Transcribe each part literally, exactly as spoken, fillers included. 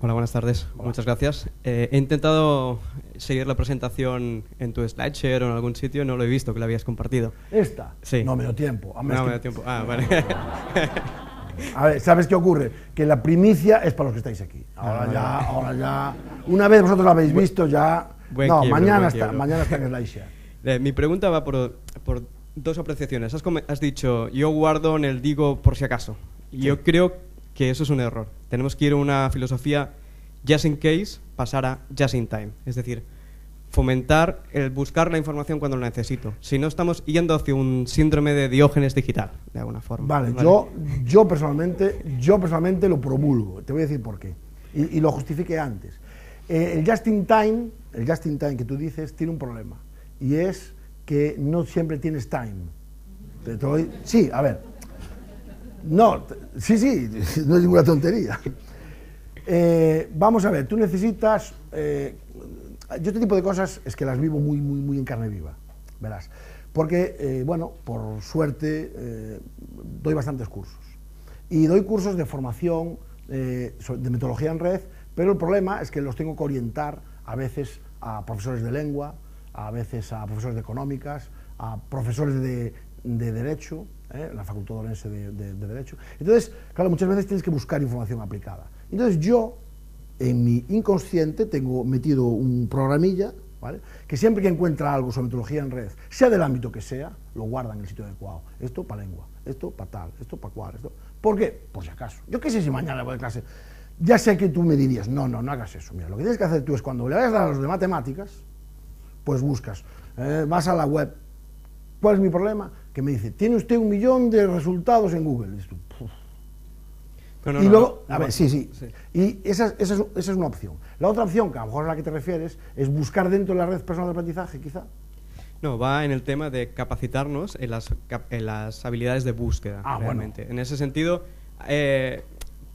Hola, buenas tardes. Hola. Muchas gracias. Eh, he intentado seguir la presentación en tu Slideshare o en algún sitio, no lo he visto que la habías compartido. ¿Esta? Sí. No me dio tiempo. A no me dio tiempo. Ah, vale. A ver, ¿sabes qué ocurre? Que la primicia es para los que estáis aquí. Ahora ah, ya, ahora ya. Una vez vosotros la habéis visto ya. Buen no, quiebro, mañana, está, mañana está en Slideshare. Eh, mi pregunta va por, por dos apreciaciones. Has, has dicho, yo guardo en el Diigo por si acaso. Sí. Yo creo que que eso es un error. Tenemos que ir a una filosofía just in case, pasar a just in time. Es decir, fomentar el buscar la información cuando lo necesito. Si no, estamos yendo hacia un síndrome de Diógenes digital, de alguna forma. Vale, ¿vale? Yo, yo, personalmente, yo personalmente lo promulgo. Te voy a decir por qué. Y, y lo justifique antes. Eh, el just in time, el just in time que tú dices, tiene un problema. Y es que no siempre tienes time. Te doy... Sí, a ver. No, sí, sí, no es ninguna tontería. Eh, vamos a ver, tú necesitas... Eh, yo este tipo de cosas es que las vivo muy, muy, muy en carne viva, verás. Porque, eh, bueno, por suerte, eh, doy bastantes cursos. Y doy cursos de formación, eh, de metodología en red, pero el problema es que los tengo que orientar a veces a profesores de lengua, a veces a profesores de económicas, a profesores de, de derecho... ¿Eh? La Facultad Orense de, de, de Derecho. Entonces, claro, muchas veces tienes que buscar información aplicada. Entonces yo, en mi inconsciente, tengo metido un programilla, ¿vale?, que siempre que encuentra algo sobre metodología en red, sea del ámbito que sea, lo guarda en el sitio adecuado. Esto para lengua, esto para tal, esto para cual, esto... ¿Por qué? Por si acaso. Yo qué sé si mañana voy de clase. Ya sé que tú me dirías, no, no, no hagas eso. Mira, lo que tienes que hacer tú es cuando le vayas a dar a los de matemáticas, pues buscas, eh, vas a la web. ¿Cuál es mi problema? Que me dice, tiene usted un millón de resultados en Google. Y, tú, no, no, y luego, no, no, a ver, no, sí, sí, sí. Y esa, esa, es, esa es una opción. La otra opción, que a lo mejor a la que te refieres, es buscar dentro de la red personal de aprendizaje, quizá. No, va en el tema de capacitarnos en las, en las habilidades de búsqueda, ah, realmente. Bueno. En ese sentido, eh,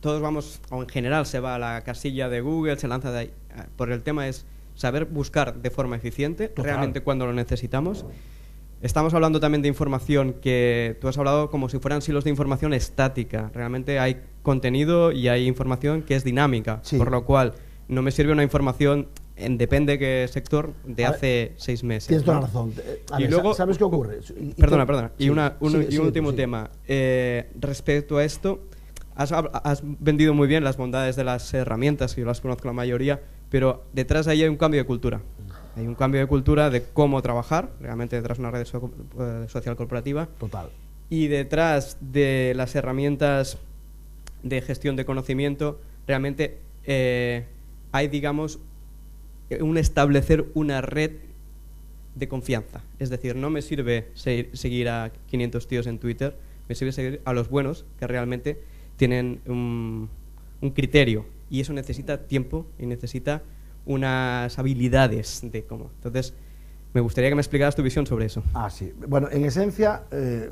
todos vamos, o en general se va a la casilla de Google, se lanza de ahí. Por el tema es saber buscar de forma eficiente, total, realmente cuando lo necesitamos. Estamos hablando también de información que tú has hablado como si fueran silos de información estática. Realmente hay contenido y hay información que es dinámica, sí, por lo cual no me sirve una información, en depende qué sector, de a hace ver, seis meses. Tienes toda la razón. A y ver, luego, ¿sabes qué ocurre? Y, perdona, perdona. Sí, y, una, un, sí, sí, y un último sí, tema. Eh, respecto a esto, has, has vendido muy bien las bondades de las herramientas, que yo las conozco la mayoría, pero detrás de ahí hay un cambio de cultura. Hay un cambio de cultura de cómo trabajar, realmente detrás de una red so eh, social corporativa. Total. Y detrás de las herramientas de gestión de conocimiento, realmente eh, hay, digamos, un establecer una red de confianza. Es decir, no me sirve se seguir a quinientos tíos en Twitter, me sirve seguir a los buenos que realmente tienen un, un criterio. Y eso necesita tiempo y necesita... unas habilidades de cómo. Entonces, me gustaría que me explicaras tu visión sobre eso. Ah, sí. Bueno, en esencia, eh,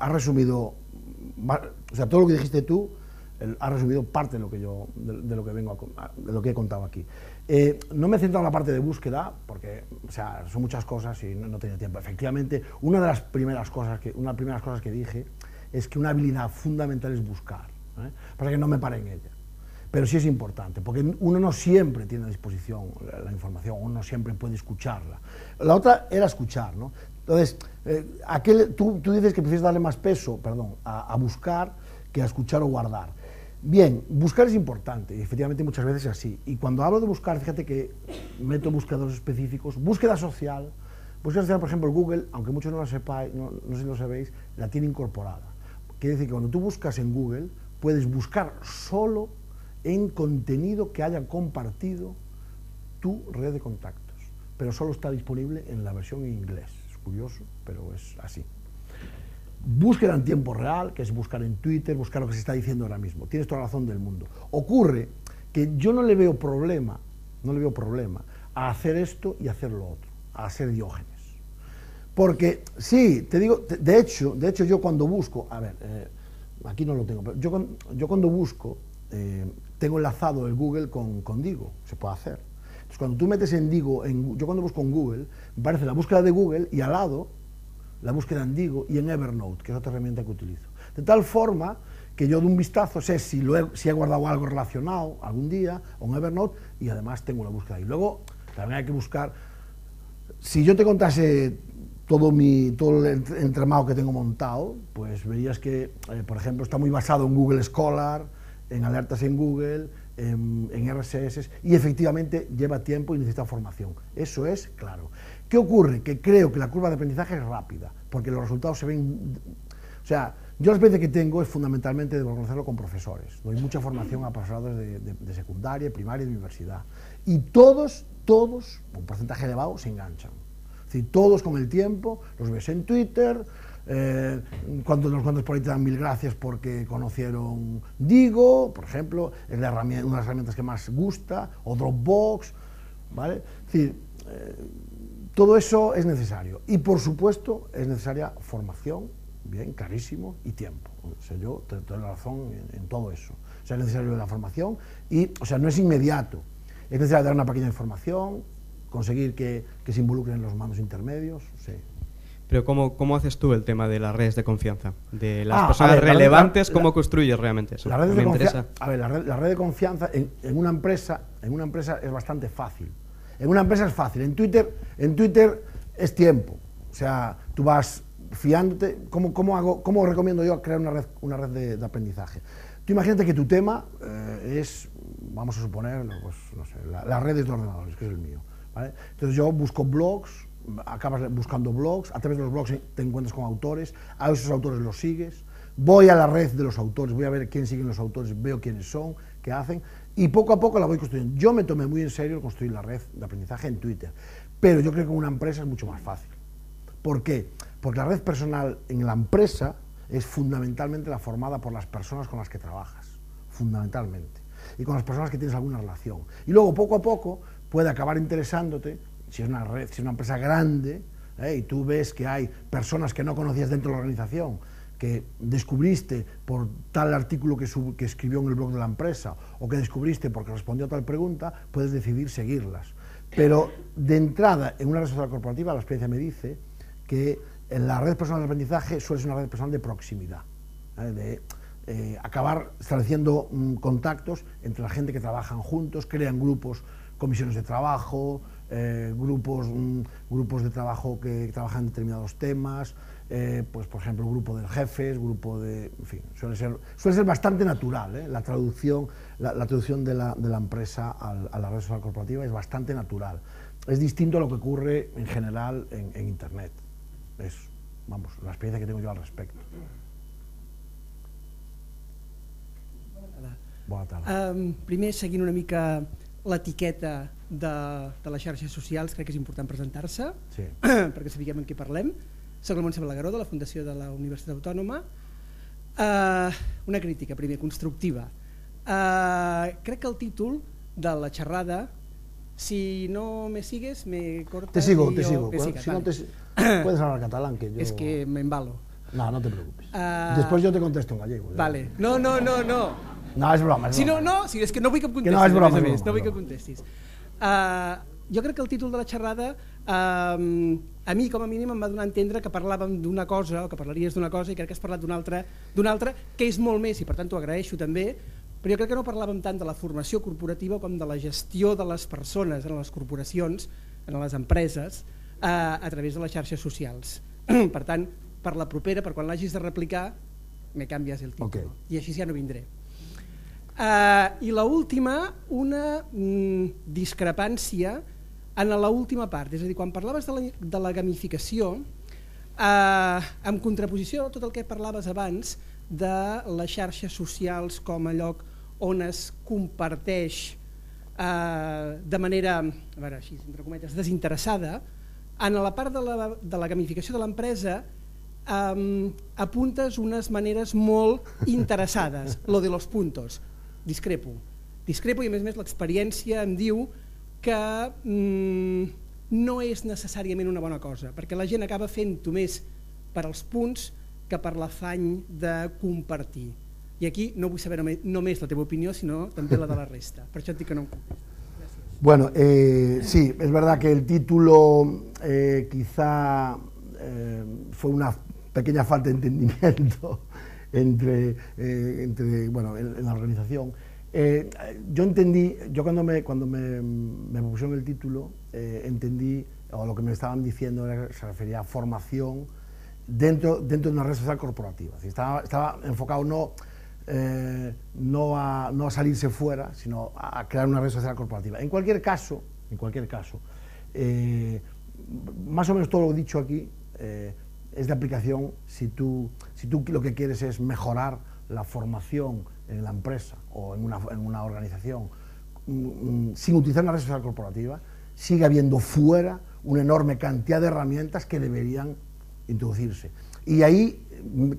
has resumido, o sea, todo lo que dijiste tú, eh, has resumido parte de lo que yo, de, de lo que vengo, a, de lo que he contado aquí. Eh, no me he centrado en la parte de búsqueda, porque, o sea, son muchas cosas y no, no tenía tiempo. Efectivamente, una de las primeras cosas que, una de las primeras cosas que dije es que una habilidad fundamental es buscar, ¿eh? Para que no me pare en ella. Pero sí es importante, porque uno no siempre tiene a disposición la, la información, uno no siempre puede escucharla. La otra era escuchar, ¿no? Entonces, eh, ¿a qué le, tú, tú dices que prefieres darle más peso, perdón, a, a buscar que a escuchar o guardar. Bien, buscar es importante, y efectivamente muchas veces es así. Y cuando hablo de buscar, fíjate que meto buscadores específicos, búsqueda social, búsqueda social, por ejemplo, Google, aunque muchos no lo sepáis, no, no sé si lo sabéis, la tiene incorporada. Quiere decir que cuando tú buscas en Google, puedes buscar solo en contenido que haya compartido tu red de contactos, pero solo está disponible en la versión en inglés. Es curioso, pero es así. Búsqueda en tiempo real, que es buscar en Twitter, buscar lo que se está diciendo ahora mismo. Tienes toda la razón del mundo. Ocurre que yo no le veo problema, no le veo problema a hacer esto y hacer lo otro, a hacer Diógenes. Porque, sí, te digo, de hecho, de hecho yo cuando busco, a ver, eh, aquí no lo tengo, pero yo, yo cuando busco, eh, tengo enlazado el Google con, con Diigo, se puede hacer. Entonces, cuando tú metes en Diigo, en, yo cuando busco en Google, me aparece la búsqueda de Google y al lado la búsqueda en Diigo y en Evernote, que es otra herramienta que utilizo. De tal forma que yo de un vistazo sé si, lo he, si he guardado algo relacionado algún día, o en Evernote, y además tengo la búsqueda. Y luego también hay que buscar, si yo te contase todo, mi, todo el entramado que tengo montado, pues verías que, eh, por ejemplo, está muy basado en Google Scholar, en alertas en Google, en, en R S S, y efectivamente lleva tiempo y necesita formación. Eso es claro. ¿Qué ocurre? Que creo que la curva de aprendizaje es rápida, porque los resultados se ven... O sea, yo las veces que tengo es fundamentalmente de conocerlo con profesores. Doy mucha formación a profesores de, de, de secundaria, primaria y de universidad. Y todos, todos, un porcentaje elevado, se enganchan. Es decir, todos con el tiempo, los ves en Twitter, eh, cuando los cuantos por ahí te dan mil gracias porque conocieron Diigo, por ejemplo, es la herramienta, una de las herramientas que más gusta, o Dropbox, ¿vale? Es decir, eh, todo eso es necesario. Y por supuesto, es necesaria formación. Bien, clarísimo, y tiempo. O sea, yo te doy la razón en, en todo eso. O sea, es necesario la formación y, o sea, no es inmediato. Es necesario dar una pequeña información, conseguir que, que se involucren los mandos intermedios, sí. Pero ¿cómo, cómo haces tú el tema de las redes de confianza? De las ah, personas ver, relevantes, la, ¿cómo la, construyes realmente eso? La red de confianza, a ver, la red, la red de confianza en, en, una empresa, en una empresa es bastante fácil. En una empresa es fácil. En Twitter, en Twitter es tiempo. O sea, tú vas... fiándote, ¿cómo, cómo, hago, ¿cómo recomiendo yo crear una red, una red de, de aprendizaje? Tú imagínate que tu tema eh, es, vamos a suponer, pues, no sé, la, las redes de ordenadores, que es el mío, ¿vale? Entonces yo busco blogs, acabas buscando blogs, a través de los blogs te encuentras con autores, a esos autores los sigues, voy a la red de los autores, voy a ver quién siguen los autores, veo quiénes son, qué hacen, y poco a poco la voy construyendo. Yo me tomé muy en serio construir la red de aprendizaje en Twitter, pero yo creo que en una empresa es mucho más fácil. ¿Por qué? Porque la red personal en la empresa es fundamentalmente la formada por las personas con las que trabajas, fundamentalmente, y con las personas que tienes alguna relación. Y luego, poco a poco, puede acabar interesándote, si es una red, si es una empresa grande, ¿eh? Y tú ves que hay personas que no conocías dentro de la organización, que descubriste por tal artículo que, sub, que escribió en el blog de la empresa, o que descubriste porque respondió a tal pregunta, puedes decidir seguirlas. Pero, de entrada, en una red social corporativa, la experiencia me dice que la red personal de aprendizaje suele ser una red personal de proximidad, ¿vale? De eh, acabar estableciendo mm, contactos entre la gente que trabajan juntos, crean grupos, comisiones de trabajo, eh, grupos, mm, grupos de trabajo que trabajan determinados temas, eh, pues por ejemplo grupo de jefes, grupo de, en fin, suele ser, suele ser bastante natural, ¿eh? La traducción, la, la traducción de la, de la empresa al, a la red social corporativa es bastante natural, es distinto a lo que ocurre en general en, en Internet. Es, vamos, la experiencia que tengo yo al respecto. Bona tarda. Um, primer, seguint una mica l'etiqueta de, de les xarxes socials, crec que és important presentar-se, sí. Perquè sapiguem en què parlem. Soc la Montse Balagoró, de la Fundació de la Universitat Autònoma. Uh, una crítica, primer, constructiva. Uh, crec que el títol de la xerrada, si no me sigues, me cortas... Te sigo, te sigo. Si no te... Puedes hablar catalán, que yo... Es que me embalo. No, no te preocupes. Uh... Después yo te contesto en gallego. Ya. Vale. No, no, no, no. No, és broma, és broma. Si no, no, si és que no vull que em contestis. Que no, és broma, és broma. No vull que em contestis. Uh, jo crec que el títol de la xerrada, uh, a mi com a mínim em va donar a entendre que parlàvem d'una cosa, o que parlaries d'una cosa, i crec que has parlat d'una altra, d'una altra, que és molt més, i per tant t'ho agraeixo també, però jo crec que no parlàvem tant de la formació corporativa com de la gestió de les persones en les corporacions, en les empreses, a, a través de les xarxes socials. Per tant, per la propera, per quan l'hagis de replicar, me canvies el títol, okay. I així ja no vindré. Uh, I l'última, una mm, discrepància en l'última part, és a dir, quan parlaves de la, de la gamificació, uh, en contraposició a tot el que parlaves abans de les xarxes socials com a lloc on es comparteix uh, de manera, a veure, així, entre cometes, desinteressada, en la part de la, de la gamificació de l'empresa eh, apuntes unes maneres molt interessades, lo de los puntos. Discrepo. Discrepo i a més a més l'experiència em diu que mm, no és necessàriament una bona cosa, perquè la gent acaba fent-ho més per als punts que per l'afany de compartir. I aquí no vull saber només la teva opinió, sinó també la de la resta. Per això et dic que no em compartis. Bueno, eh, sí, es verdad que el título eh, quizá eh, fue una pequeña falta de entendimiento entre, eh, entre bueno, en, en la organización. Eh, yo entendí, yo cuando me, cuando me, me pusieron el título, eh, entendí, o lo que me estaban diciendo era que se refería a formación dentro, dentro de una red social corporativa. Es decir, estaba, estaba enfocado no, eh, no, a, no a salirse fuera, sino a crear una red social corporativa. En cualquier caso, en cualquier caso eh, más o menos todo lo dicho aquí eh, es de aplicación si tú, si tú lo que quieres es mejorar la formación en la empresa o en una, en una organización sin utilizar una red social corporativa. Sigue habiendo fuera una enorme cantidad de herramientas que deberían introducirse. Y ahí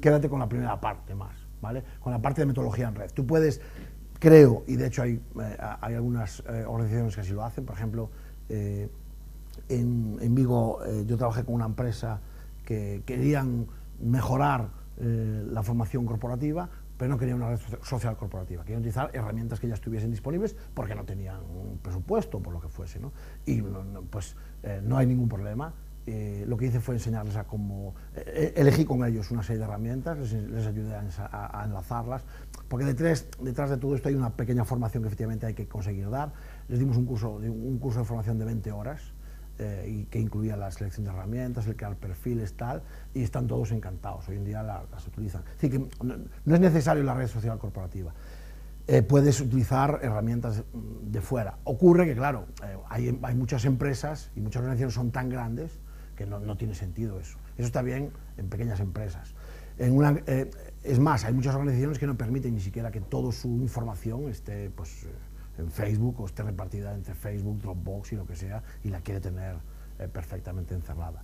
quédate con la primera parte más, ¿vale? Con la parte de metodología en red. Tú puedes, creo, y de hecho hay, eh, hay algunas eh, organizaciones que así lo hacen. Por ejemplo, eh, en, en Vigo eh, yo trabajé con una empresa que querían mejorar eh, la formación corporativa, pero no querían una red social corporativa, querían utilizar herramientas que ya estuviesen disponibles porque no tenían un presupuesto, por lo que fuese, ¿no? Y pues eh, no hay ningún problema. Eh, lo que hice fue enseñarles a cómo... Eh, elegí con ellos una serie de herramientas, les, les ayudé a, a enlazarlas, porque detrás, detrás de todo esto hay una pequeña formación que efectivamente hay que conseguir dar. Les dimos un curso, un curso de formación de veinte horas, Eh, y que incluía la selección de herramientas, el crear perfiles, tal, y están todos encantados, hoy en día la, las utilizan. Así que no, no es necesario la red social corporativa, eh, puedes utilizar herramientas de fuera. Ocurre que, claro, eh, hay, hay muchas empresas y muchas organizaciones son tan grandes que no, no tiene sentido eso. Eso está bien en pequeñas empresas. En una, eh, es más, hay muchas organizaciones que no permiten ni siquiera que toda su información esté, pues, eh, en Facebook o esté repartida entre Facebook, Dropbox y lo que sea, y la quiere tener eh, perfectamente encerrada.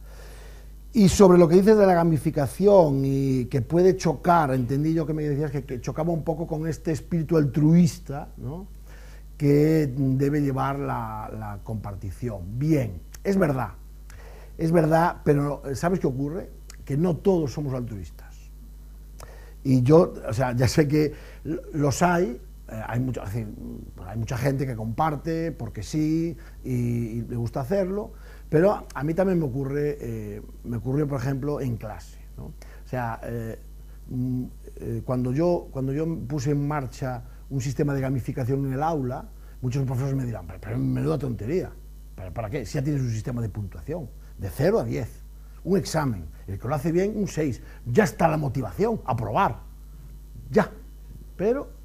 Y sobre lo que dices de la gamificación y que puede chocar, entendí yo que me decías que, que chocaba un poco con este espíritu altruista, ¿no?, que debe llevar la, la compartición. Bien, es verdad, es verdad, pero ¿sabes qué ocurre? Que no todos somos altruistas. Y yo, o sea, ya sé que los hay. Hay mucha, es decir, hay mucha gente que comparte porque sí y, y le gusta hacerlo, pero a mí también me ocurre, eh, me ocurrió por ejemplo en clase, ¿no? O sea, eh, eh, cuando, yo, cuando yo puse en marcha un sistema de gamificación en el aula, muchos profesores me dirán, pero, pero menuda tontería, ¿para, ¿para qué? Si ya tienes un sistema de puntuación, de cero a diez, un examen, el que lo hace bien un seis, ya está la motivación, aprobar, ya, pero...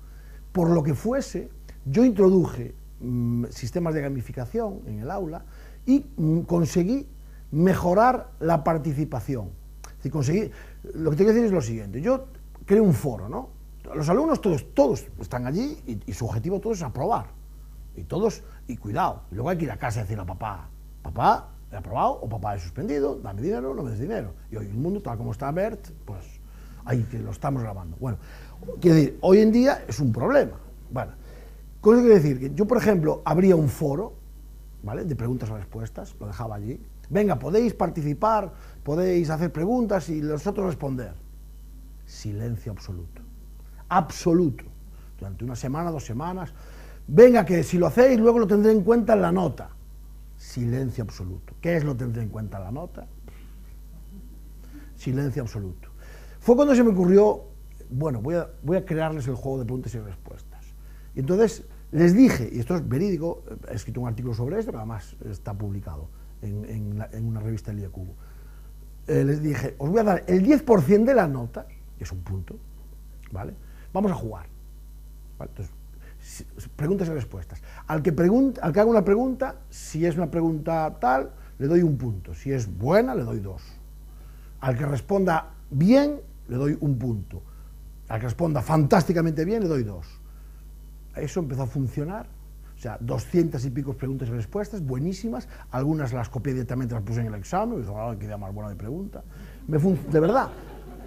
Por lo que fuese, yo introduje mmm, sistemas de gamificación en el aula y mmm, conseguí mejorar la participación. Es decir, conseguí, lo que tengo que decir es lo siguiente, yo creé un foro, ¿no? Los alumnos todos, todos están allí y, y su objetivo todo es aprobar. Y todos, y cuidado, y luego hay que ir a casa y decir a papá, papá, he aprobado o papá, he suspendido, dame dinero, no me des dinero. Y hoy el mundo, tal como está Bert, pues ahí que lo estamos grabando. Bueno. Quiero decir, hoy en día es un problema. Bueno, ¿cómo quiere decir? Que yo, por ejemplo, abría un foro, ¿vale?, de preguntas y respuestas, lo dejaba allí. Venga, podéis participar, podéis hacer preguntas y nosotros responder. Silencio absoluto. Absoluto. Durante una semana, dos semanas. Venga, que si lo hacéis, luego lo tendré en cuenta en la nota. Silencio absoluto. ¿Qué es lo tendré en cuenta en la nota? Silencio absoluto. Fue cuando se me ocurrió... Bueno, voy a, voy a crearles el juego de preguntas y respuestas. Y entonces les dije, y esto es verídico, he escrito un artículo sobre esto, que además está publicado en, en, la, en una revista del día Cubo. Eh, les dije, os voy a dar el diez por ciento de la nota, que es un punto, ¿vale? Vamos a jugar. ¿Vale? Entonces, si, preguntas y respuestas. Al que, pregunta, al que haga una pregunta, si es una pregunta tal, le doy un punto. Si es buena, le doy dos. Al que responda bien, le doy un punto. Al que responda fantásticamente bien, le doy dos. Eso empezó a funcionar. O sea, doscientas y pico preguntas y respuestas, buenísimas. Algunas las copié directamente, las puse en el examen. Y dije, oh, qué idea más buena de pregunta. Me de verdad,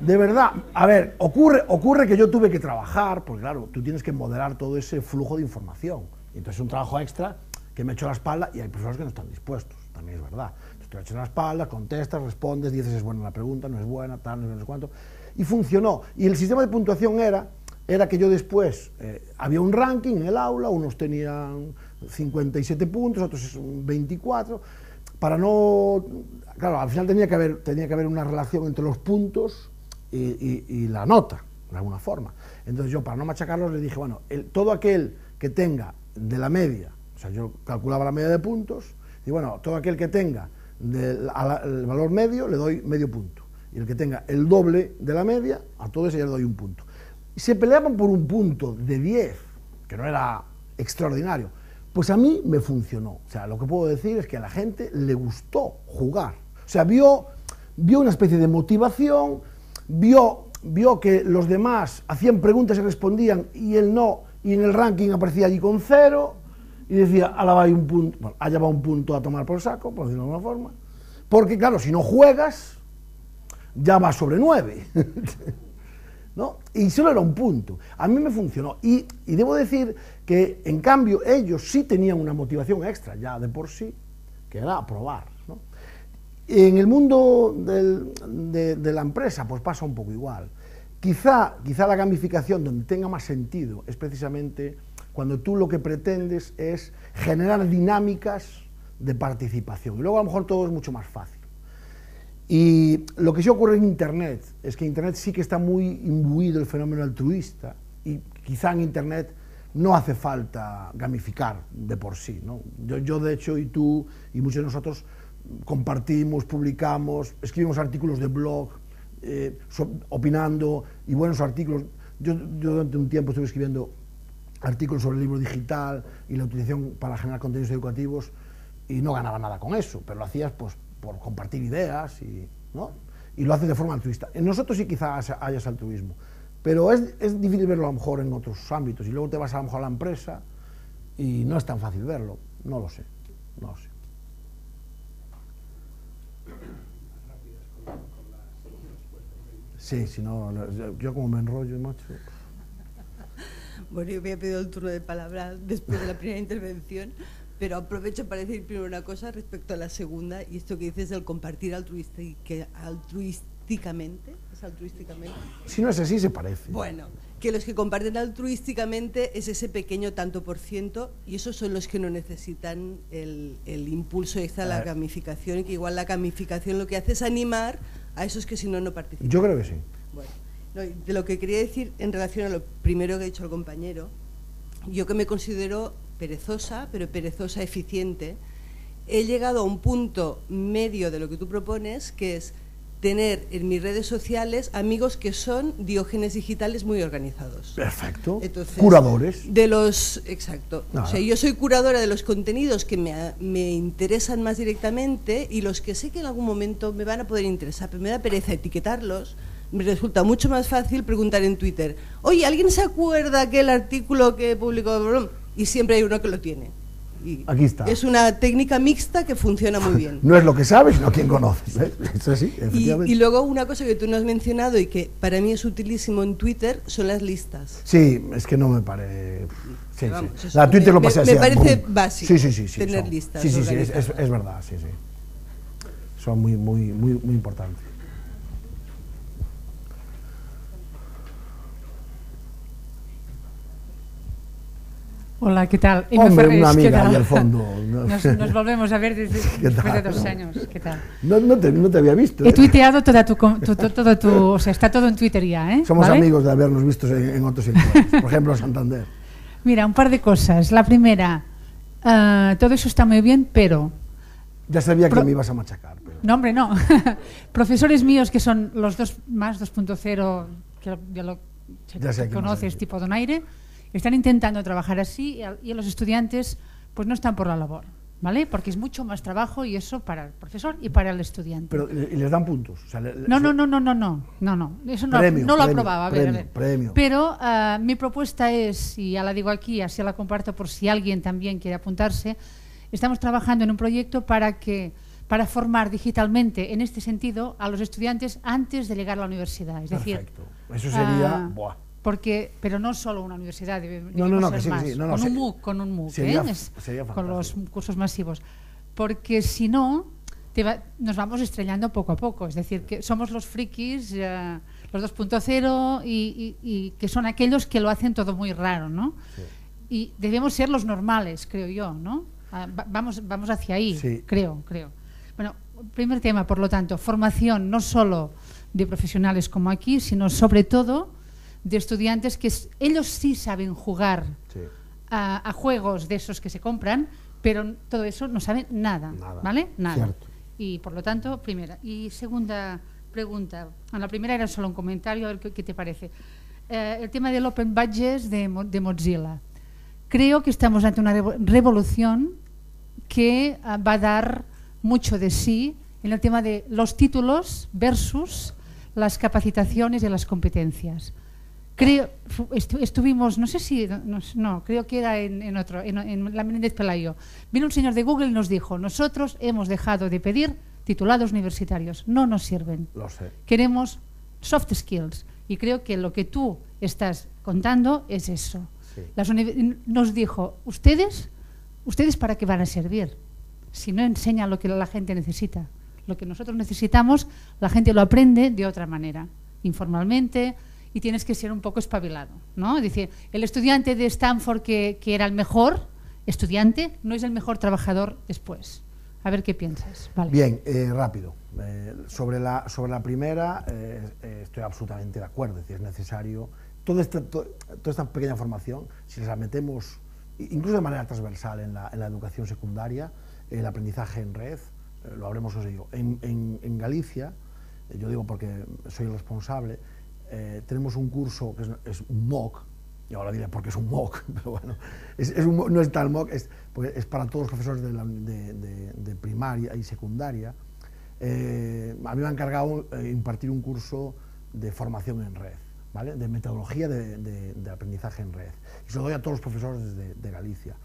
de verdad. A ver, ocurre, ocurre que yo tuve que trabajar, porque claro, tú tienes que moderar todo ese flujo de información. Entonces es un trabajo extra que me echo la espalda y hay personas que no están dispuestos, también es verdad. Entonces te lo echo en la espalda, contestas, respondes, dices es buena la pregunta, no es buena, tal, no sé cuánto... Y funcionó. Y el sistema de puntuación era, era que yo después, eh, había un ranking en el aula, unos tenían cincuenta y siete puntos, otros veinticuatro, para no... Claro, al final tenía que haber, tenía que haber una relación entre los puntos y, y, y la nota, de alguna forma. Entonces yo, para no machacarlos, le dije, bueno, el, todo aquel que tenga de la media, o sea, yo calculaba la media de puntos, y bueno, todo aquel que tenga del de valor medio, le doy medio punto, y el que tenga el doble de la media, a todo ese ya le doy un punto. Y se peleaban por un punto de diez, que no era extraordinario. Pues a mí me funcionó. O sea, lo que puedo decir es que a la gente le gustó jugar. O sea, vio, vio una especie de motivación, vio, vio que los demás hacían preguntas y respondían, y él no, y en el ranking aparecía allí con cero, y decía, allá va un punto, bueno, allá va un punto a tomar por saco, por decirlo de alguna forma. Porque, claro, si no juegas, ya vas sobre nueve. ¿No? Y solo era un punto. A mí me funcionó. Y, y debo decir que, en cambio, ellos sí tenían una motivación extra, ya de por sí, que era aprobar, ¿no? En el mundo del, de, de la empresa, pues pasa un poco igual. Quizá, quizá la gamificación, donde tenga más sentido, es precisamente cuando tú lo que pretendes es generar dinámicas de participación. Y luego, a lo mejor, todo es mucho más fácil. Y lo que sí ocurre en Internet es que Internet sí que está muy imbuido el fenómeno altruista, y quizá en Internet no hace falta gamificar de por sí, ¿no? Yo, yo de hecho, y tú, y muchos de nosotros compartimos, publicamos, escribimos artículos de blog, eh, opinando, y buenos artículos. Yo, yo durante un tiempo estuve escribiendo artículos sobre el libro digital y la utilización para generar contenidos educativos, y no ganaba nada con eso, pero lo hacías pues por compartir ideas, y, ¿no? Y lo haces de forma altruista. En nosotros sí quizás haya ese altruismo, pero es, es difícil verlo a lo mejor en otros ámbitos, y luego te vas a lo mejor a la empresa y no es tan fácil verlo, no lo sé, no lo sé. Sí, si no, yo como me enrollo, macho. Bueno, yo había pedido el turno de palabra después de la primera intervención, pero aprovecho para decir primero una cosa respecto a la segunda, y esto que dices del compartir altruísticamente, ¿es altruísticamente? Si no es así, se parece. Bueno, que los que comparten altruísticamente es ese pequeño tanto por ciento, y esos son los que no necesitan el, el impulso extra de la gamificación, y que igual la gamificación lo que hace es animar a esos que si no, no participan. Yo creo que sí. Bueno, no, de lo que quería decir en relación a lo primero que ha dicho el compañero, yo que me considero perezosa, pero perezosa eficiente, he llegado a un punto medio de lo que tú propones, que es tener en mis redes sociales amigos que son diógenes digitales muy organizados. Perfecto. Entonces, curadores. De los, exacto. Ah. O sea, yo soy curadora de los contenidos que me, me interesan más directamente, y los que sé que en algún momento me van a poder interesar, pero me da pereza etiquetarlos. Me resulta mucho más fácil preguntar en Twitter, oye, ¿alguien se acuerda que el artículo que publicó? Y siempre hay uno que lo tiene. Y aquí está. Es una técnica mixta que funciona muy bien. No es lo que sabes, sino quien conoces, ¿eh? Eso sí, efectivamente. Y, y luego una cosa que tú no has mencionado y que para mí es utilísimo en Twitter son las listas. Sí, es que no me parece... Sí, vamos, sí. La Twitter me, lo pasé así. Me parece boom. Básico sí, sí, sí, sí, tener son, listas. Sí, sí, sí, es, es, es verdad, sí, sí. Son muy, muy, muy, muy importantes. Hola, ¿qué tal? Hombre, Ferrer, una amiga ahí al fondo. Nos, nos volvemos a ver desde, después de dos años. ¿Qué tal? No, no, te, no te había visto. He eh. tuiteado toda tu, tu, todo tu... O sea, está todo en Twitter ya, ¿eh? Somos ¿vale? amigos de habernos visto en, en otros encuentros. Por ejemplo, Santander. Mira, un par de cosas. La primera, uh, todo eso está muy bien, pero... Ya sabía Pro... que me ibas a machacar. Pero... No, hombre, no. Profesores míos que son los dos más dos punto cero, que ya lo ya sé, conoces, tipo Donaire... Están intentando trabajar así, y, y los estudiantes pues no están por la labor, ¿vale? Porque es mucho más trabajo, y eso para el profesor y para el estudiante. Pero y les dan puntos. O sea, le, le, no, no, no, no, no, no, no, no. Eso no, premio, no lo premio, aprobaba. A ver, premio, a ver. Premio. Pero uh, mi propuesta es, y ya la digo aquí, así la comparto por si alguien también quiere apuntarse. Estamos trabajando en un proyecto para que para formar digitalmente en este sentido a los estudiantes antes de llegar a la universidad. Es decir, perfecto. Eso sería. Uh, buah. Porque, pero no solo una universidad, debemos no, no, no, ser sí, más, sí, no, no, con, un MOOC, con un MOOC, sería, ¿eh? Sería con los cursos masivos, porque si no, te va, nos vamos estrellando poco a poco, es decir, que somos los frikis, eh, los dos punto cero, y, y, y que son aquellos que lo hacen todo muy raro, ¿no? Sí. Y debemos ser los normales, creo yo, ¿no? Ah, va, vamos, vamos hacia ahí, sí. creo, creo. Bueno, primer tema, por lo tanto, formación no solo de profesionales como aquí, sino sobre todo de estudiantes que ellos sí saben jugar sí. A, a juegos de esos que se compran, pero todo eso no saben nada, nada. ¿Vale? Nada. Cierto. Y por lo tanto, primera. Y segunda pregunta, a la primera era solo un comentario, a ver qué, qué te parece. Eh, el tema del Open Badges de, de Mozilla. Creo que estamos ante una revolución que uh, va a dar mucho de sí en el tema de los títulos versus las capacitaciones y las competencias. Creo, estu estuvimos, no sé si, no, no creo que era en, en otro, en, en la Menéndez Pelayo, vino un señor de Google y nos dijo, nosotros hemos dejado de pedir titulados universitarios, no nos sirven. Lo sé. Queremos soft skills y creo que lo que tú estás contando es eso. Sí. Las nos dijo, ustedes, ustedes ¿para qué van a servir? Si no enseñan lo que la gente necesita. Lo que nosotros necesitamos, la gente lo aprende de otra manera, informalmente, y tienes que ser un poco espabilado, ¿no? Es decir, el estudiante de Stanford que, que era el mejor estudiante no es el mejor trabajador después. A ver qué piensas. Vale. Bien, eh, rápido. Eh, sobre, la, sobre la primera eh, eh, estoy absolutamente de acuerdo. Es decir, es necesario... Toda esta, to, toda esta pequeña formación, si la metemos, incluso de manera transversal en la, en la educación secundaria, el aprendizaje en red, eh, lo habremos conseguido. En, en, en Galicia, eh, yo digo porque soy el responsable, Eh, tenemos un curso que es, es un MOOC, y ahora diré porque es un MOOC, pero bueno, es, es un, no es tal MOOC, es, pues es para todos los profesores de, la, de, de, de primaria y secundaria. Eh, a mí me ha encargado eh, impartir un curso de formación en red, ¿vale? De metodología de, de, de aprendizaje en red, y se lo doy a todos los profesores de, de Galicia.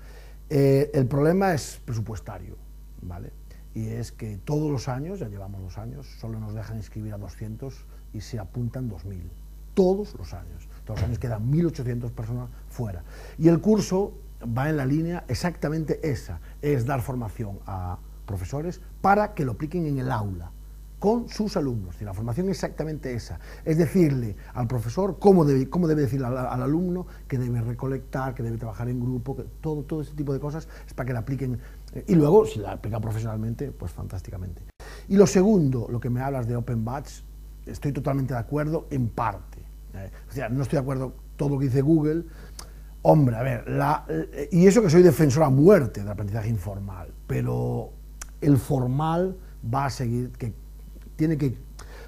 Eh, el problema es presupuestario, ¿vale? Y es que todos los años, ya llevamos dos años, solo nos dejan inscribir a doscientos y se apuntan dos mil, todos los años. Todos los años quedan mil ochocientas personas fuera. Y el curso va en la línea exactamente esa, es dar formación a profesores para que lo apliquen en el aula, con sus alumnos. Y la formación es exactamente esa, es decirle al profesor cómo debe, cómo debe decirle al, al alumno que debe recolectar, que debe trabajar en grupo, que todo, todo ese tipo de cosas es para que la apliquen. Y luego, si la aplica profesionalmente, pues fantásticamente. Y lo segundo, lo que me hablas de Open Badges, estoy totalmente de acuerdo en parte. Eh, o sea, no estoy de acuerdo todo lo que dice Google. Hombre, a ver, la, eh, y eso que soy defensor a muerte del aprendizaje informal, pero el formal va a seguir, que tiene que...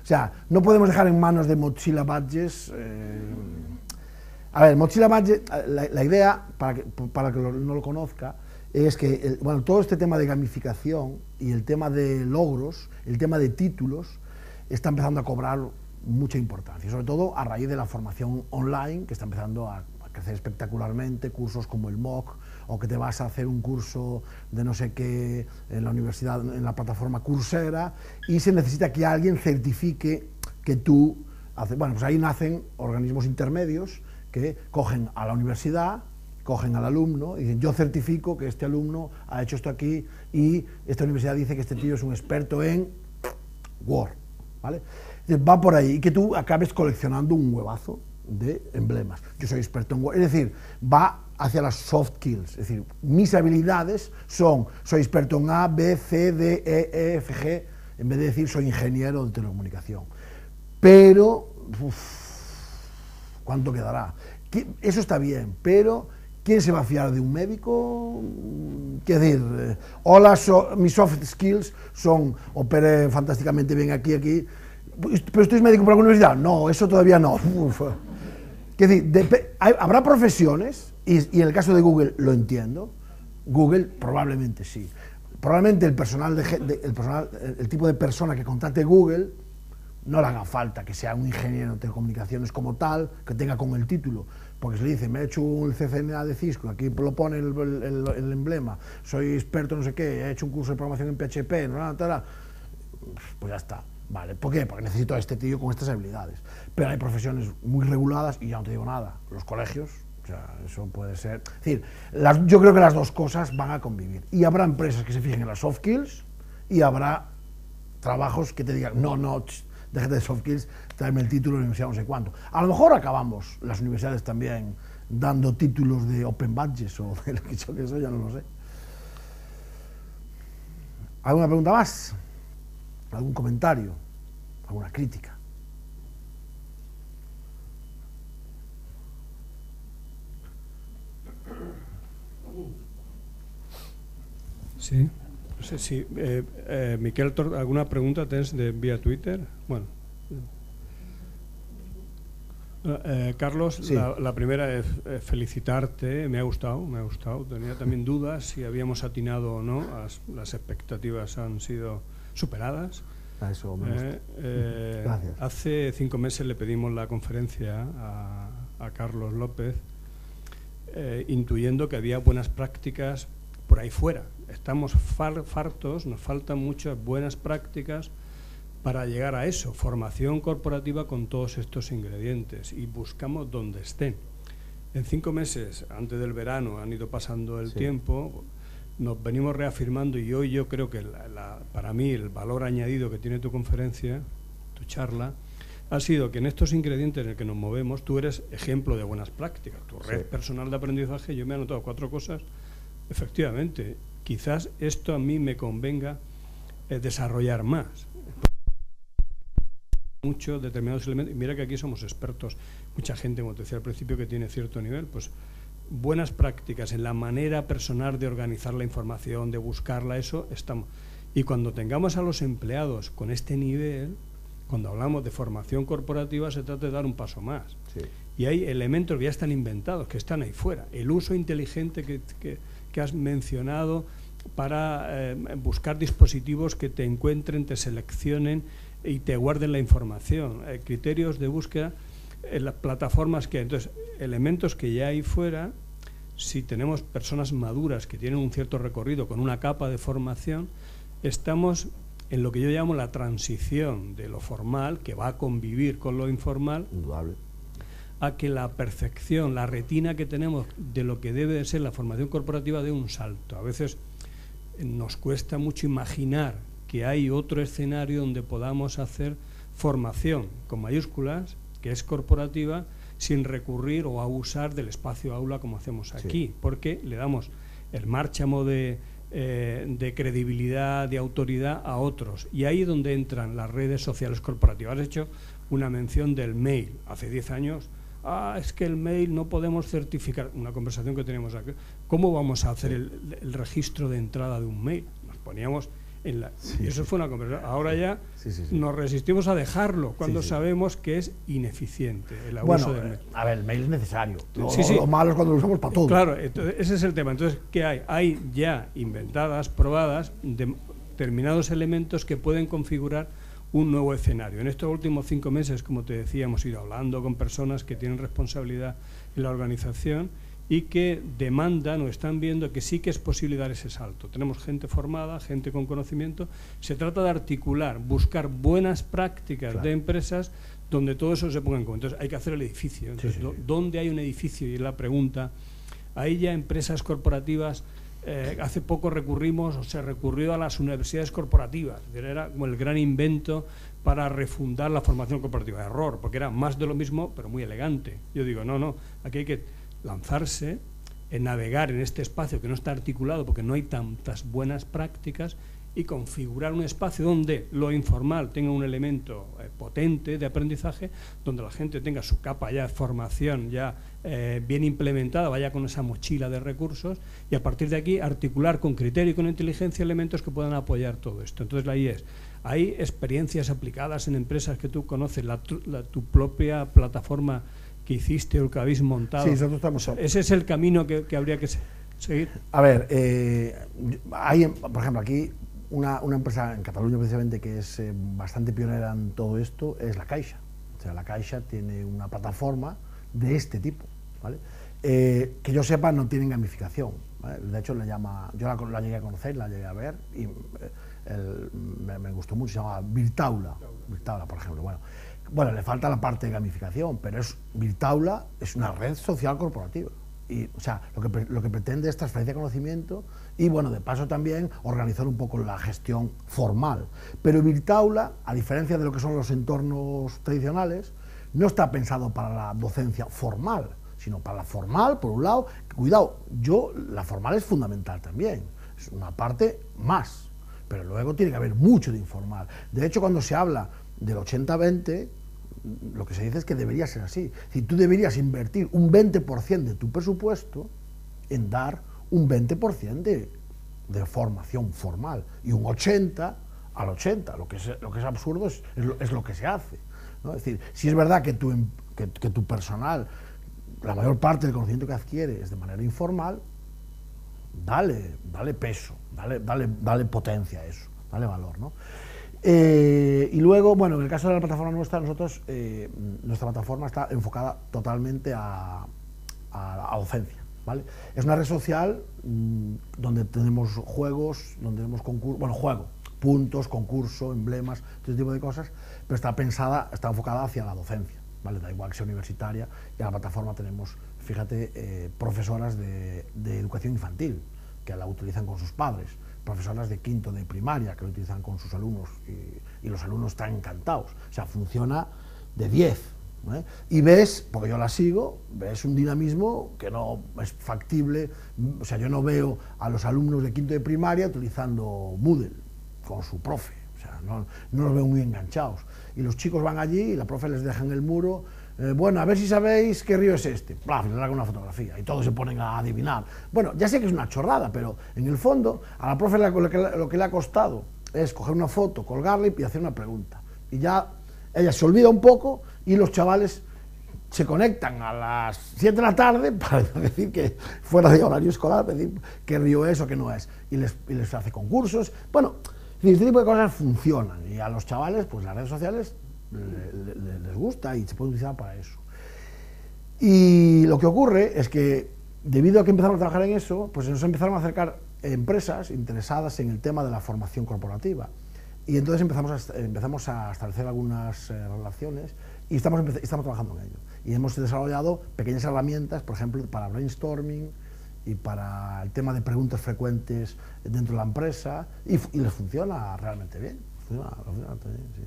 O sea, no podemos dejar en manos de Mozilla Badges... Eh, a ver, Mozilla Badges, la, la idea, para que, para que lo, no lo conozca, es que el, bueno, todo este tema de gamificación y el tema de logros, el tema de títulos, está empezando a cobrar mucha importancia, sobre todo a raíz de la formación online, que está empezando a crecer espectacularmente, cursos como el MOOC, o que te vas a hacer un curso de no sé qué en la universidad, en la plataforma Coursera, y se necesita que alguien certifique que tú... Hace, bueno, pues ahí nacen organismos intermedios que cogen a la universidad, cogen al alumno y dicen, yo certifico que este alumno ha hecho esto aquí, y esta universidad dice que este tío es un experto en Word. ¿Vale? Va por ahí, y que tú acabes coleccionando un huevazo de emblemas. Yo soy experto en Word, es decir, va hacia las soft skills, es decir, mis habilidades son, soy experto en A, B, C, D, E, F, G, en vez de decir soy ingeniero de telecomunicación. Pero, uff, ¿cuánto quedará? Eso está bien, pero ¿quién se va a fiar de un médico? Quiero decir, hola, so, mis soft skills son, operé fantásticamente bien aquí, aquí, pero ¿estoy médico por alguna universidad? No, eso todavía no. Uf. Quiero decir, de, hay, habrá profesiones, y, y en el caso de Google lo entiendo, Google probablemente sí. Probablemente el personal, de, de, el, personal el tipo de persona que contrate Google no le haga falta que sea un ingeniero de telecomunicaciones como tal, que tenga con el título. Porque se le dice, me he hecho un C C N A de Cisco, aquí lo pone el, el, el emblema, soy experto no sé qué, he hecho un curso de programación en P H P, no, no, no, pues ya está, vale. ¿Por qué? Porque necesito a este tío con estas habilidades. Pero hay profesiones muy reguladas y ya no te digo nada, los colegios, o sea, eso puede ser... Es decir, las, yo creo que las dos cosas van a convivir. Y habrá empresas que se fijen en las soft skills y habrá trabajos que te digan, no, no, déjate de soft skills, tráeme el título de universidad no sé cuánto. A lo mejor acabamos las universidades también dando títulos de Open Badges o de lo que yo que sé, ya no lo sé. ¿Alguna pregunta más? ¿Algún comentario? ¿Alguna crítica? Sí. No sé si, eh, eh, Miquel, ¿alguna pregunta tienes de vía Twitter? Bueno. Eh, Carlos, sí. la, la primera es eh, felicitarte, me ha gustado, me ha gustado. Tenía también dudas si habíamos atinado o no, As, las expectativas han sido superadas. A eso me gusta. Eh, eh, Gracias. Hace cinco meses le pedimos la conferencia a, a Carlos López, eh, intuyendo que había buenas prácticas por ahí fuera. Estamos far, fartos, nos faltan muchas buenas prácticas para llegar a eso, formación corporativa con todos estos ingredientes, y buscamos donde estén. En cinco meses, antes del verano, han ido pasando el sí. tiempo, nos venimos reafirmando, y hoy yo creo que la, la, para mí el valor añadido que tiene tu conferencia, tu charla, ha sido que en estos ingredientes en los que nos movemos, tú eres ejemplo de buenas prácticas, tu red sí. personal de aprendizaje, yo me he anotado cuatro cosas, efectivamente, quizás esto a mí me convenga eh, desarrollar más. Muchos determinados elementos, y mira que aquí somos expertos, mucha gente, como te decía al principio, que tiene cierto nivel, pues buenas prácticas en la manera personal de organizar la información, de buscarla, eso estamos. Y cuando tengamos a los empleados con este nivel, cuando hablamos de formación corporativa, se trata de dar un paso más. Sí. Y hay elementos que ya están inventados, que están ahí fuera. El uso inteligente que, que, que has mencionado para eh, buscar dispositivos que te encuentren, te seleccionen y te guarden la información, eh, criterios de búsqueda en eh, las plataformas que hay. Entonces, elementos que ya hay fuera, si tenemos personas maduras que tienen un cierto recorrido con una capa de formación, estamos en lo que yo llamo la transición de lo formal, que va a convivir con lo informal, indudable, a que la percepción, la retina que tenemos de lo que debe de ser la formación corporativa dé un salto. A veces eh, nos cuesta mucho imaginar que hay otro escenario donde podamos hacer formación con mayúsculas, que es corporativa, sin recurrir o abusar del espacio aula como hacemos aquí, sí. porque le damos el marchamo de, eh, de credibilidad, de autoridad a otros. Y ahí es donde entran las redes sociales corporativas. Has hecho una mención del mail. Hace diez años, ah, es que el mail no podemos certificar. Una conversación que tenemos aquí. ¿Cómo vamos a hacer sí. el, el registro de entrada de un mail? Nos poníamos... En la, sí, y eso fue una conversación. Ahora ya sí, sí, sí. nos resistimos a dejarlo cuando sí, sí. sabemos que es ineficiente el abuso bueno, del mail. A ver, el mail es necesario. Lo, sí, sí. lo malo es cuando lo usamos para todo. Claro, entonces, ese es el tema. Entonces, ¿qué hay? Hay ya inventadas, probadas, de, determinados elementos que pueden configurar un nuevo escenario. En estos últimos cinco meses, como te decía, hemos ido hablando con personas que tienen responsabilidad en la organización y que demandan o están viendo que sí que es posible dar ese salto. Tenemos gente formada, gente con conocimiento. Se trata de articular, buscar buenas prácticas claro. de empresas donde todo eso se ponga en cuenta. Entonces, hay que hacer el edificio. Entonces, sí, sí, sí. ¿dónde hay un edificio? Y es la pregunta. Hay ya empresas corporativas. Eh, hace poco recurrimos, o se recurrió a las universidades corporativas. Era como el gran invento para refundar la formación corporativa. Error, porque era más de lo mismo, pero muy elegante. Yo digo, no, no, aquí hay que lanzarse, en navegar en este espacio que no está articulado porque no hay tantas buenas prácticas y configurar un espacio donde lo informal tenga un elemento eh, potente de aprendizaje, donde la gente tenga su capa ya de formación ya eh, bien implementada, vaya con esa mochila de recursos y a partir de aquí articular con criterio y con inteligencia elementos que puedan apoyar todo esto. Entonces ahí es, hay experiencias aplicadas en empresas que tú conoces, la, la, tu propia plataforma que hiciste o que habéis montado. Sí, nosotros estamos... Ese es el camino que, que habría que seguir. A ver, eh, hay, por ejemplo, aquí una, una empresa en Cataluña precisamente que es eh, bastante pionera en todo esto es la Caixa. O sea, la Caixa tiene una plataforma de este tipo, ¿vale? Eh, que yo sepa no tienen gamificación, ¿vale? De hecho, le llama, yo la, la llegué a conocer, la llegué a ver y el, me, me gustó mucho, se llama Virtaula, Virtaula, por ejemplo, bueno. Bueno, le falta la parte de gamificación, pero es Virtaula es una red social corporativa. Y, o sea, lo que, lo que pretende es transferencia de conocimiento y, bueno, de paso también organizar un poco la gestión formal. Pero Virtaula, a diferencia de lo que son los entornos tradicionales, no está pensado para la docencia formal, sino para la formal, por un lado. Cuidado, yo, la formal es fundamental también, es una parte más, pero luego tiene que haber mucho de informal. De hecho, cuando se habla del ochenta veinte, lo que se dice es que debería ser así. Si tú deberías invertir un veinte por ciento de tu presupuesto en dar un veinte por ciento de de formación formal y un ochenta al ochenta. Lo que es, lo que es absurdo es, es, lo, es lo que se hace, ¿no? Es decir, si es verdad que tu, que, que tu personal, la mayor parte del conocimiento que adquiere es de manera informal, dale, dale peso, dale, dale, dale potencia a eso, dale valor, ¿no? Eh, y luego, bueno, en el caso de la plataforma nuestra, nosotros, eh, nuestra plataforma está enfocada totalmente a, a, a docencia, ¿vale? Es una red social mmm, donde tenemos juegos, donde tenemos concursos, bueno, juego, puntos, concurso, emblemas, este tipo de cosas, pero está pensada, está enfocada hacia la docencia, ¿vale? Da igual que sea universitaria, y en la plataforma tenemos, fíjate, eh, profesoras de, de educación infantil, que la utilizan con sus padres, profesoras de quinto de primaria que lo utilizan con sus alumnos y, y los alumnos están encantados. O sea, funciona de diez, ¿eh? Y ves, porque yo la sigo, ves un dinamismo que no es factible. O sea, yo no veo a los alumnos de quinto de primaria utilizando Moodle con su profe. O sea, no, no los veo muy enganchados. Y los chicos van allí y la profe les deja en el muro, eh, bueno, a ver si sabéis qué río es este. Plaf, le saca una fotografía y todos se ponen a adivinar. Bueno, ya sé que es una chorrada, pero en el fondo a la profe lo que, lo que le ha costado es coger una foto, colgarla y hacer una pregunta. Y ya ella se olvida un poco y los chavales se conectan a las siete de la tarde para decir que fuera de horario escolar, para decir qué río es o qué no es. Y les, y les hace concursos. Bueno, este tipo de cosas funcionan y a los chavales, pues las redes sociales le, le, les gusta y se puede utilizar para eso. Y lo que ocurre es que, debido a que empezamos a trabajar en eso, pues nos empezaron a acercar empresas interesadas en el tema de la formación corporativa. Y entonces empezamos a, empezamos a establecer algunas eh, relaciones y estamos, estamos trabajando en ello. Y hemos desarrollado pequeñas herramientas, por ejemplo, para brainstorming y para el tema de preguntas frecuentes dentro de la empresa, y, y les funciona realmente bien. Funciona, funciona bien, sí.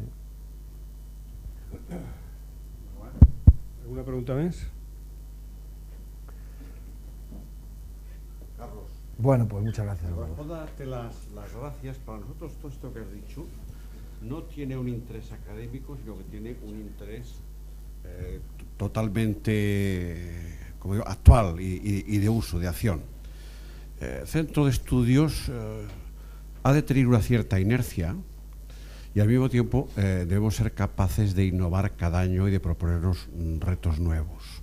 ¿Alguna pregunta más? Carlos. Bueno, pues muchas gracias. Puedo darte las, las gracias. Para nosotros todo esto que has dicho no tiene un interés académico, sino que tiene un interés eh, totalmente... como digo, actual y, y, y de uso, de acción. Eh, Centro de Estudios eh, ha de tener una cierta inercia y al mismo tiempo eh, debemos ser capaces de innovar cada año y de proponernos mm, retos nuevos.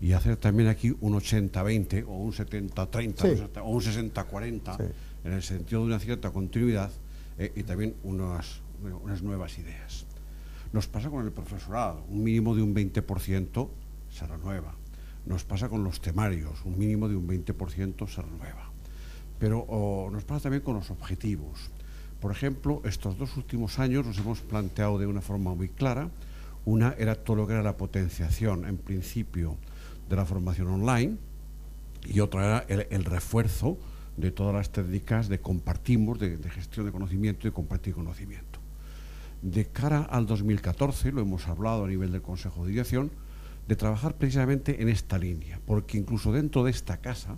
Y hacer también aquí un ochenta veinte o un setenta treinta, sí, o un sesenta cuarenta, sí, en el sentido de una cierta continuidad eh, y también unas, unas nuevas ideas. Nos pasa con el profesorado, un mínimo de un veinte por ciento se renueva. Nos pasa con los temarios, un mínimo de un veinte por ciento se renueva. Pero o, nos pasa también con los objetivos. Por ejemplo, estos dos últimos años nos hemos planteado de una forma muy clara. Una era todo lo que era la potenciación, en principio, de la formación online, y otra era el, el refuerzo de todas las técnicas de compartimos, de, de gestión de conocimiento y compartir conocimiento. De cara al dos mil catorce, lo hemos hablado a nivel del Consejo de Dirección, de trabajar precisamente en esta línea, porque incluso dentro de esta casa,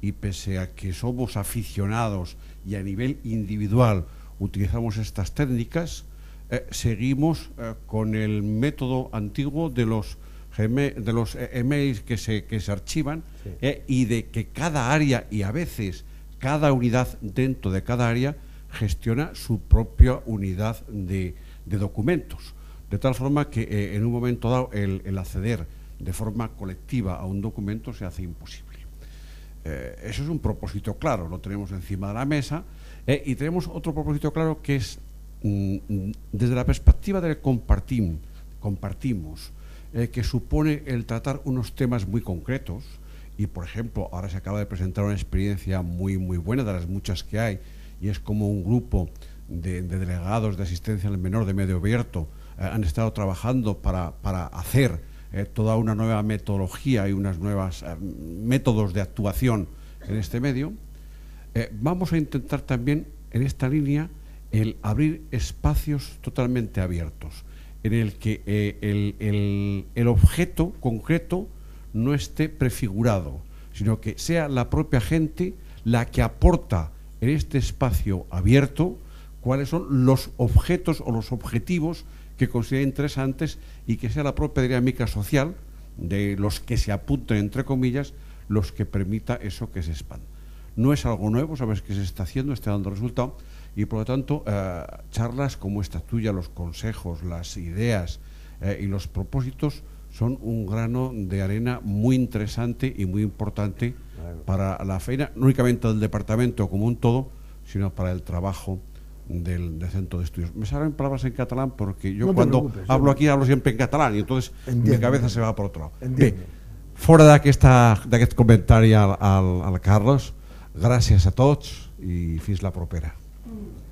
y pese a que somos aficionados y a nivel individual utilizamos estas técnicas, eh, seguimos eh, con el método antiguo de los, de los emails que se, que se archivan, sí, eh, y de que cada área y a veces cada unidad dentro de cada área gestiona su propia unidad de, de documentos. De tal forma que eh, en un momento dado el, el acceder de forma colectiva a un documento se hace imposible. Eh, eso es un propósito claro, lo tenemos encima de la mesa, eh, y tenemos otro propósito claro que es, mm, desde la perspectiva del compartim, compartimos, eh, que supone el tratar unos temas muy concretos, y por ejemplo ahora se acaba de presentar una experiencia muy, muy buena, de las muchas que hay, y es como un grupo de, de delegados de asistencia al menor de medio abierto han estado trabajando para, para hacer eh, toda una nueva metodología y unos nuevos eh, métodos de actuación en este medio. Eh, vamos a intentar también en esta línea el abrir espacios totalmente abiertos, en el que eh, el, el, el objeto concreto no esté prefigurado, sino que sea la propia gente la que aporta en este espacio abierto cuáles son los objetos o los objetivos que considere interesantes, y que sea la propia dinámica social de los que se apunten, entre comillas, los que permita eso que se expanda. No es algo nuevo, sabes que se está haciendo, está dando resultado, y por lo tanto eh, charlas como esta tuya, los consejos, las ideas eh, y los propósitos son un grano de arena muy interesante y muy importante para la feina, no únicamente del departamento como un todo, sino para el trabajo del, del centro de estudios. Me salen palabras en catalán porque yo no cuando hablo aquí hablo siempre en catalán y entonces entiendo, mi cabeza se va por otro lado. Bé, fora d'aquest comentari al, al, al Carlos, gràcies a tots i fins la propera. Mm.